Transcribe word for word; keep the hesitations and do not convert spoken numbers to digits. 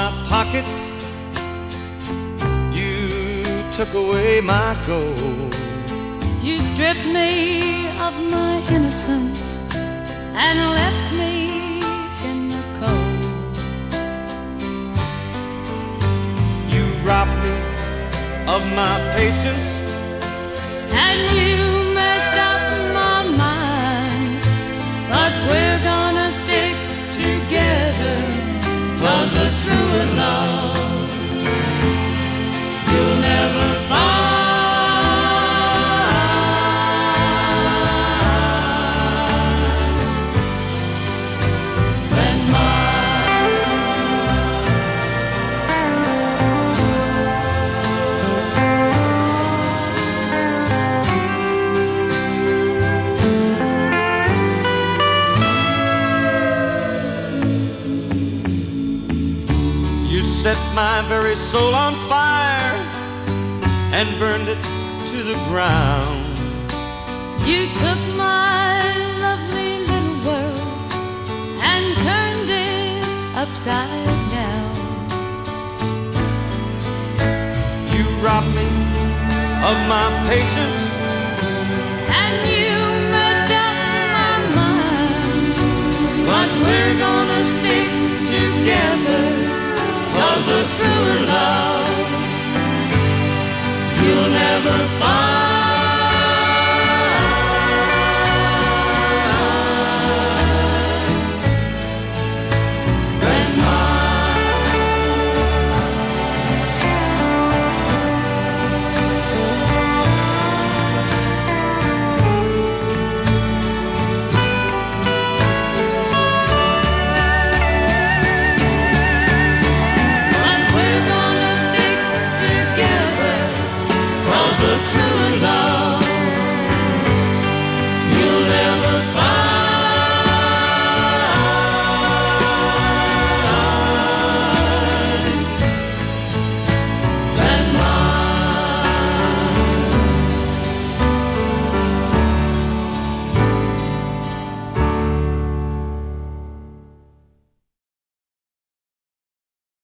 my pockets, you took away my gold. You stripped me of my innocence and left me in the cold. You robbed me of my patience, and you messed up my mind. But we're gonna stick together, 'cause a truer love you'll never find. Set my very soul on fire and burned it to the ground. You took my lovely little world and turned it upside down. You robbed me of my patience, and you messed up my mind. But we're gonna stick together, 'cause a truer love you'll never find.